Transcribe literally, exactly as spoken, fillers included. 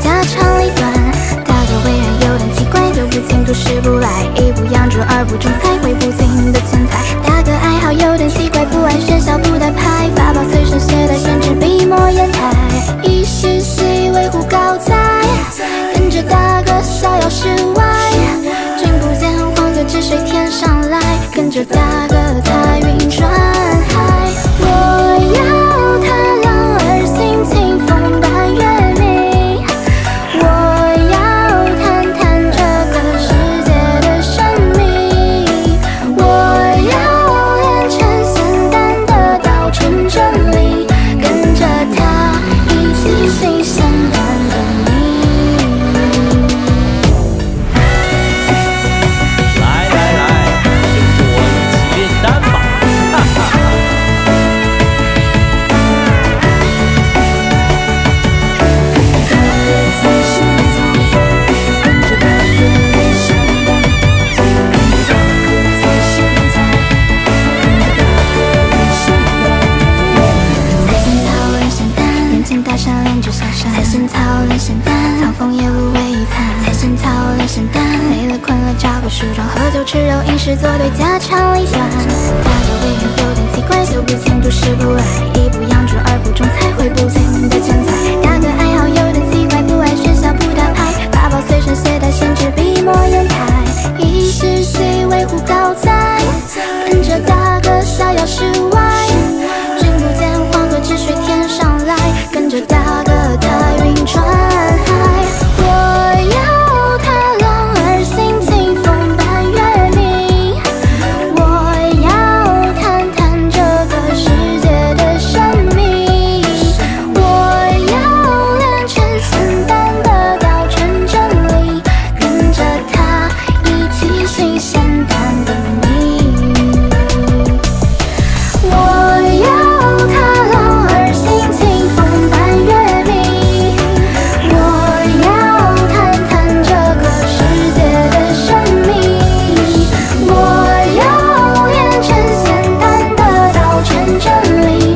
家长里短，大多为人有点奇怪的无情，做事不来，一不养猪二不种菜，会不停的存在。大哥爱好有点奇怪，不爱学校不打牌，法宝随身携带，宣纸笔墨砚台，以诗习为胡高才，跟着大哥逍遥世外，君不见黄河之水天上来，跟着大哥踏云转海。我要。 采仙草，人生淡，藏风夜露为一餐。采仙草，人生淡，累了困了找个梳妆，喝酒吃肉，饮食作对，家长里短。大哥为人有点奇怪，酒不进肚食不来，一不养猪二不种菜，会不停的存在。大哥爱好有点奇怪，不爱学校不打牌，法宝随身携带，宣纸笔墨砚台，以诗习为胡高才，跟着大哥逍遥世外，君不见黄河之水天上来，跟着大哥。 转海，我要踏浪儿行，清风伴月明。我要探探这个世界的神秘。我要练成简单的道成真理，跟着他一起寻仙丹的你。我要踏浪儿行，清风伴月明。 真理。